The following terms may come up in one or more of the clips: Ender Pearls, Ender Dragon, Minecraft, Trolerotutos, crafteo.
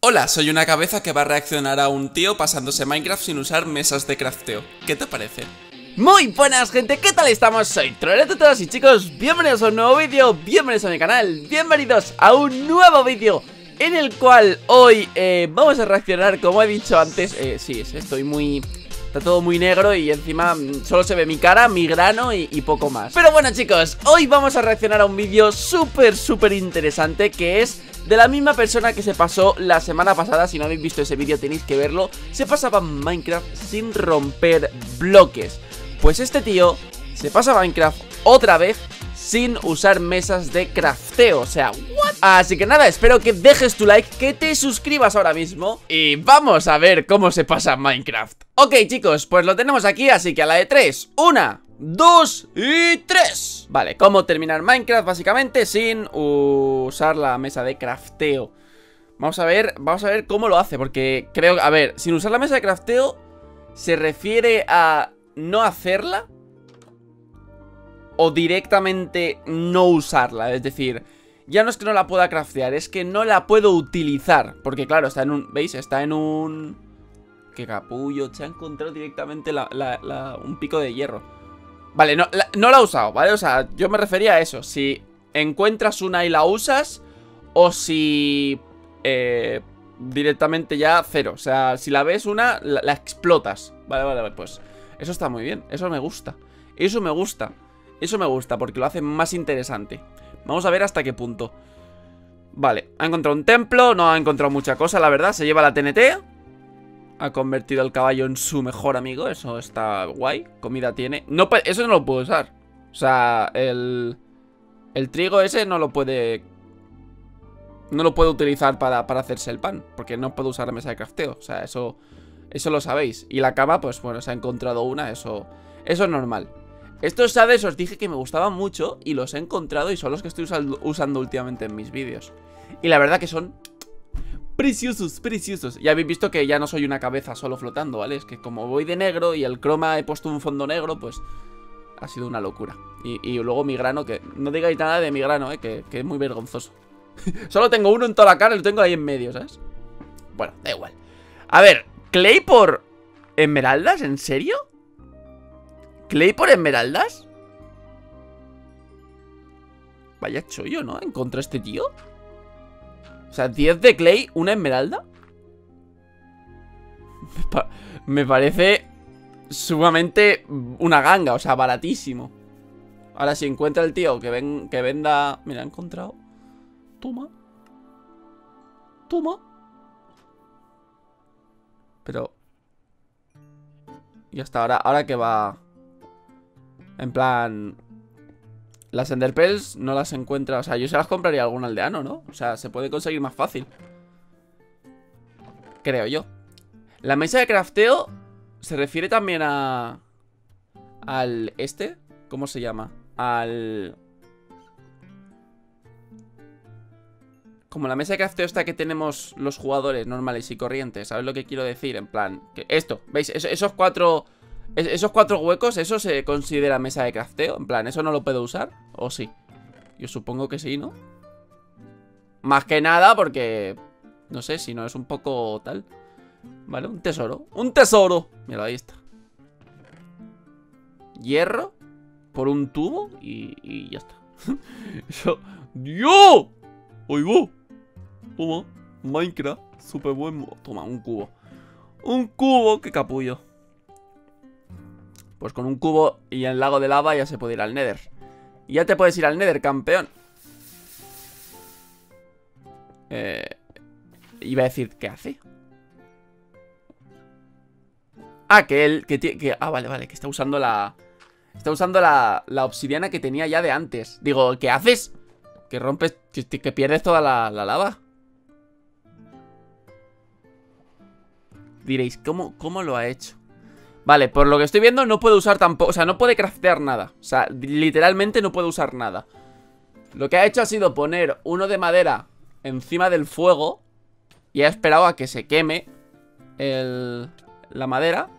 Hola, soy una cabeza que va a reaccionar a un tío pasándose Minecraft sin usar mesas de crafteo. ¿Qué te parece? Muy buenas, gente, ¿qué tal estamos? Soy Trolerotutos y chicos, bienvenidos a un nuevo vídeo, bienvenidos a mi canal, bienvenidos a un nuevo vídeo en el cual hoy vamos a reaccionar, como he dicho antes. Sí, estoy muy... Está todo muy negro y encima solo se ve mi cara, mi grano y poco más. Pero bueno, chicos, hoy vamos a reaccionar a un vídeo súper interesante, que es de la misma persona que se pasó la semana pasada. Si no habéis visto ese vídeo tenéis que verlo. Se pasaba Minecraft sin romper bloques. Pues este tío se pasa Minecraft otra vez sin usar mesas de crafteo, o sea, ¿what? Así que nada, espero que dejes tu like, que te suscribas ahora mismo y vamos a ver cómo se pasa Minecraft. Ok, chicos, pues lo tenemos aquí, así que a la de 3, 1, 2 y 3. Vale, cómo terminar Minecraft básicamente sin usar la mesa de crafteo. Vamos a ver cómo lo hace, porque creo, a ver, sin usar la mesa de crafteo se refiere a no hacerla o directamente no usarla, es decir, ya no es que no la pueda craftear, es que no la puedo utilizar, porque claro, está en un... ¿Veis? Está en un... ¡Qué capullo! Se ha encontrado directamente un pico de hierro. Vale, no la ha usado, ¿vale? O sea, yo me refería a eso, si encuentras una y la usas, o si... directamente ya cero, o sea, si la ves una, la explotas. Vale, pues eso está muy bien, eso me gusta, eso me gusta. Eso me gusta porque lo hace más interesante. Vamos a ver hasta qué punto. Vale, ha encontrado un templo. No ha encontrado mucha cosa, la verdad. Se lleva la TNT. Ha convertido al caballo en su mejor amigo. Eso está guay. Comida tiene. No, eso no lo puedo usar. O sea, el trigo ese no lo puede... No lo puedo utilizar para hacerse el pan, porque no puedo usar la mesa de crafteo. O sea, eso lo sabéis. Y la cama, pues bueno, se ha encontrado una. Eso es normal. Estos sabes, os dije que me gustaban mucho y los he encontrado y son los que estoy usando últimamente en mis vídeos. Y la verdad que son preciosos, preciosos. Ya habéis visto que ya no soy una cabeza solo flotando, ¿vale? Es que como voy de negro y el croma he puesto un fondo negro, pues ha sido una locura. Y luego mi grano, que no digáis nada de mi grano, que es muy vergonzoso. Solo tengo uno en toda la cara y lo tengo ahí en medio, ¿sabes? Bueno, da igual. A ver, ¿clay por esmeraldas? ¿En serio? ¿Clay por esmeraldas? Vaya chollo, ¿no? ¿Encontró este tío? O sea, 10 de clay, una esmeralda. Me parece sumamente una ganga, o sea, baratísimo. Ahora si encuentra el tío que venda... Mira, ha encontrado. Toma. Toma. Pero... Y hasta ahora, ahora que va... En plan, las Ender Pearls no las encuentra. O sea, yo se las compraría a algún aldeano, ¿no? O sea, se puede conseguir más fácil, creo yo. La mesa de crafteo se refiere también a... Al este, ¿cómo se llama? Al... Como la mesa de crafteo esta que tenemos los jugadores normales y corrientes. ¿Sabes lo que quiero decir? En plan, que esto, ¿veis? Esos cuatro... Esos cuatro huecos, ¿eso se considera mesa de crafteo? En plan, ¿eso no lo puedo usar? ¿O sí? Yo supongo que sí, ¿no? Más que nada porque... No sé, si no es un poco tal. Vale, un tesoro. ¡Un tesoro! Mira, ahí está. Hierro por un tubo y ya está. Eso... ¡Dios! ¡Oigo! Toma, Minecraft, súper buen... Toma, un cubo. ¡Un cubo! ¡Qué capullo! Pues con un cubo y el lago de lava ya se puede ir al Nether. Y ya te puedes ir al Nether, campeón. Iba a decir, ¿qué hace? Ah, que él... vale, que está usando la... Está usando la obsidiana que tenía ya de antes. Digo, ¿qué haces? Que rompes... Que pierdes toda la lava. Diréis, ¿cómo lo ha hecho? Vale, por lo que estoy viendo no puede usar tampoco, o sea, no puede craftear nada. O sea, literalmente no puede usar nada. Lo que ha hecho ha sido poner uno de madera encima del fuego y ha esperado a que se queme la madera.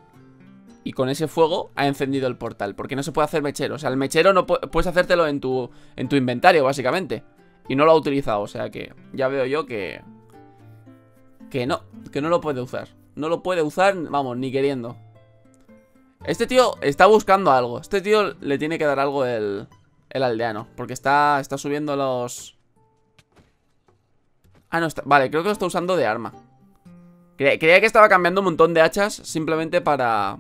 Y con ese fuego ha encendido el portal, porque no se puede hacer mechero. O sea, el mechero no puedes hacértelo en tu inventario, básicamente. Y no lo ha utilizado, o sea que ya veo yo que Que no lo puede usar. No lo puede usar, vamos, ni queriendo. Este tío está buscando algo. Este tío le tiene que dar algo el aldeano. Porque está subiendo los... Ah, no, está... Vale, creo que lo está usando de arma. Creía que estaba cambiando un montón de hachas simplemente para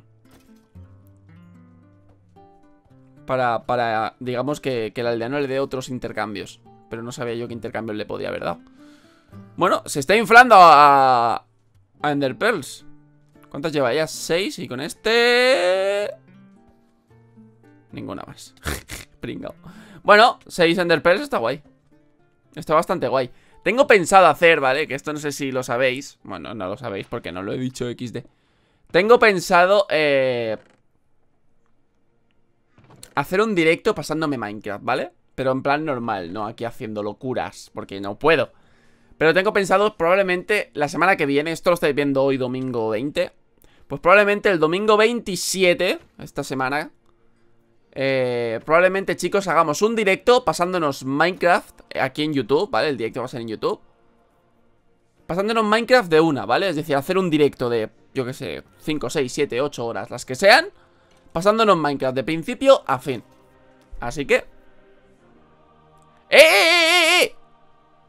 digamos, que el aldeano le dé otros intercambios. Pero no sabía yo qué intercambios le podía haber dado. Bueno, se está inflando a Ender Pearls. ¿Cuántas lleva ya? 6 y con este... ninguna más. Pringao. Bueno, 6 Ender Pearls está guay. Está bastante guay. Tengo pensado hacer, ¿vale? Que esto no sé si lo sabéis. Bueno, no lo sabéis porque no lo he dicho, XD. Tengo pensado hacer un directo pasándome Minecraft, ¿vale? Pero en plan normal, no aquí haciendo locuras, porque no puedo. Pero tengo pensado probablemente la semana que viene, esto lo estáis viendo hoy domingo 20, pues probablemente el domingo 27, esta semana, probablemente, chicos, hagamos un directo pasándonos Minecraft aquí en YouTube, ¿vale? El directo va a ser en YouTube. Pasándonos Minecraft de una, ¿vale? Es decir, hacer un directo de, yo qué sé, 5, 6, 7, 8 horas, las que sean, pasándonos Minecraft de principio a fin. Así que... ¡Eh!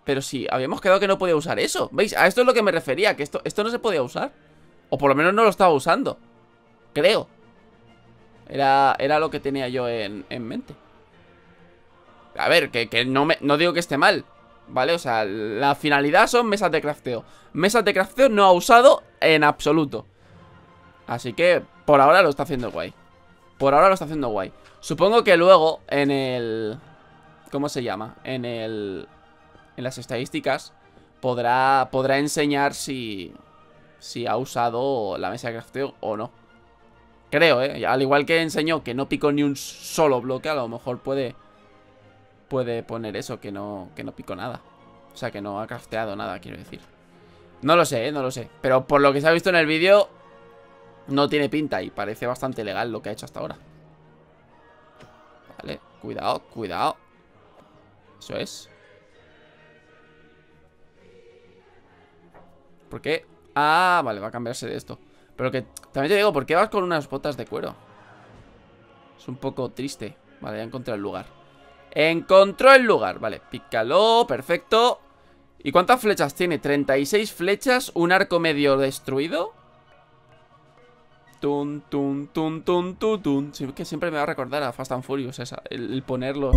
Pero sí, habíamos quedado que no podía usar eso. ¿Veis? A esto es lo que me refería, que esto no se podía usar. O por lo menos no lo estaba usando. Creo. Era lo que tenía yo en mente. A ver, que no digo que esté mal, ¿vale? O sea, la finalidad son mesas de crafteo. Mesas de crafteo no ha usado en absoluto. Así que por ahora lo está haciendo guay. Por ahora lo está haciendo guay. Supongo que luego en el... ¿Cómo se llama? En las estadísticas podrá enseñar si ha usado la mesa de crafteo o no. Creo, ¿eh? Al igual que enseñó que no pico ni un solo bloque, a lo mejor puede poner eso, que no pico nada. O sea, que no ha crafteado nada, quiero decir. No lo sé, ¿eh? No lo sé. Pero por lo que se ha visto en el vídeo, no tiene pinta y parece bastante legal lo que ha hecho hasta ahora. Vale, cuidado, cuidado. Eso es. ¿Por qué? Ah, vale, va a cambiarse de esto. Pero que también te digo, ¿por qué vas con unas botas de cuero? Es un poco triste. Vale, ya encontré el lugar. Encontró el lugar, vale. Pícalo, perfecto. ¿Y cuántas flechas tiene? 36 flechas, un arco medio destruido. Tun, tun, tun, tun, tun, tun. Sí, que siempre me va a recordar a Fast and Furious esa, el ponerlo.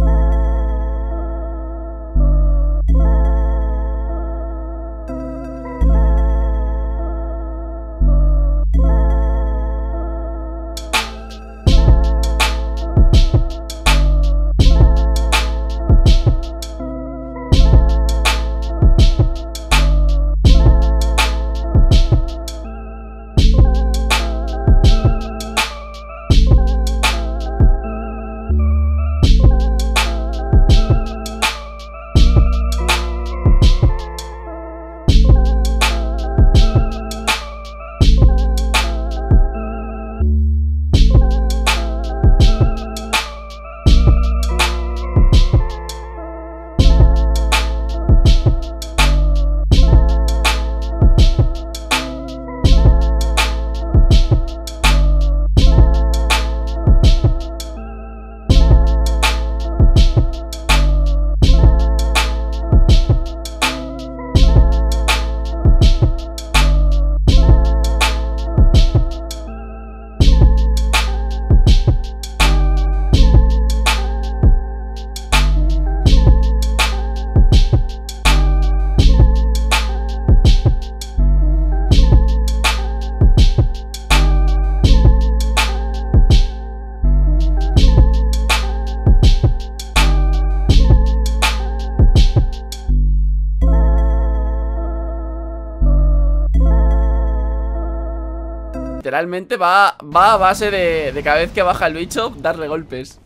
Literalmente va a base de cada vez que baja el bicho, darle golpes.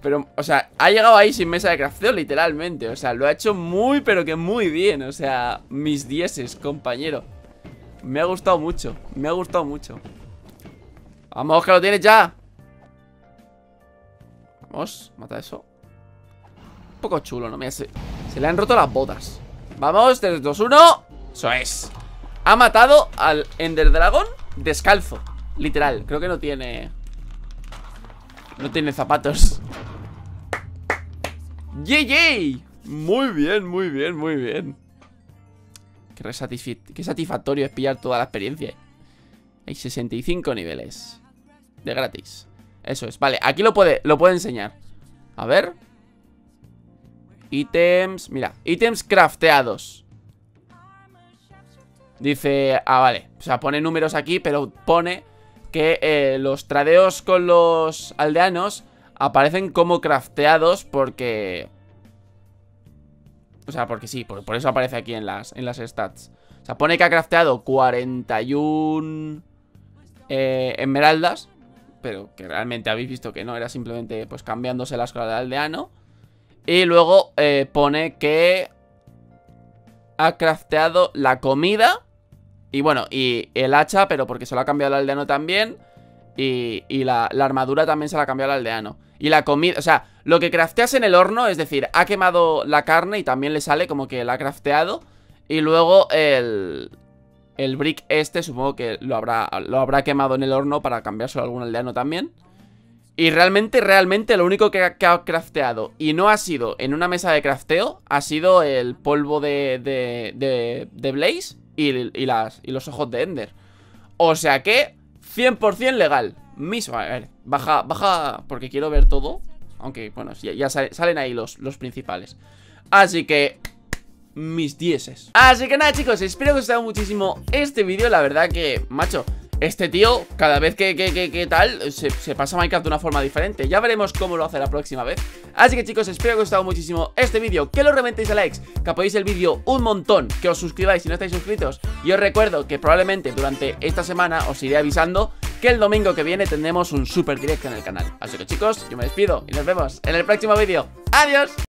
Pero, o sea, ha llegado ahí sin mesa de crafteo, literalmente. O sea, lo ha hecho muy, pero que muy bien. O sea, mis dieces, compañero. Me ha gustado mucho, me ha gustado mucho. Vamos, que lo tienes ya. Vamos, mata eso. Un poco chulo, ¿no? Mira, se le han roto las botas. Vamos, 3, 2, 1. Eso es. Ha matado al Ender Dragon descalzo, literal. Creo que no tiene... no tiene zapatos. ¡Yay! Muy bien, muy bien, muy bien. Qué satisfactorio es pillar toda la experiencia. Hay 65 niveles de gratis. Eso es, vale, aquí lo puede enseñar. A ver. Ítems, mira, ítems crafteados. Dice, ah, vale, o sea, pone números aquí, pero pone que los tradeos con los aldeanos aparecen como crafteados porque... o sea, porque sí, por eso aparece aquí en las stats. O sea, pone que ha crafteado 41 esmeraldas, pero que realmente habéis visto que no, era simplemente pues cambiándoselas con el aldeano. Y luego pone que ha crafteado la comida y bueno, y el hacha, pero porque se lo ha cambiado el aldeano también. Y la armadura también se la ha cambiado el aldeano. Y la comida, o sea, lo que crafteas en el horno, es decir, ha quemado la carne y también le sale como que la ha crafteado. Y luego el brick este, supongo que lo habrá quemado en el horno para cambiárselo a algún aldeano también. Y realmente lo único que ha crafteado y no ha sido en una mesa de crafteo ha sido el polvo de Blaze y los ojos de Ender. O sea que 100% legal. Mismo, a ver, baja porque quiero ver todo. Aunque, bueno, ya salen ahí los principales. Así que... mis dieces. Así que nada, chicos, espero que os haya gustado muchísimo este vídeo. La verdad que, macho, este tío cada vez que tal se pasa Minecraft de una forma diferente. Ya veremos cómo lo hace la próxima vez. Así que, chicos, espero que os haya gustado muchísimo este vídeo, que lo reventéis a likes, que apoyéis el vídeo un montón, que os suscribáis si no estáis suscritos. Y os recuerdo que probablemente durante esta semana os iré avisando que el domingo que viene tendremos un super directo en el canal. Así que, chicos, yo me despido y nos vemos en el próximo vídeo. ¡Adiós!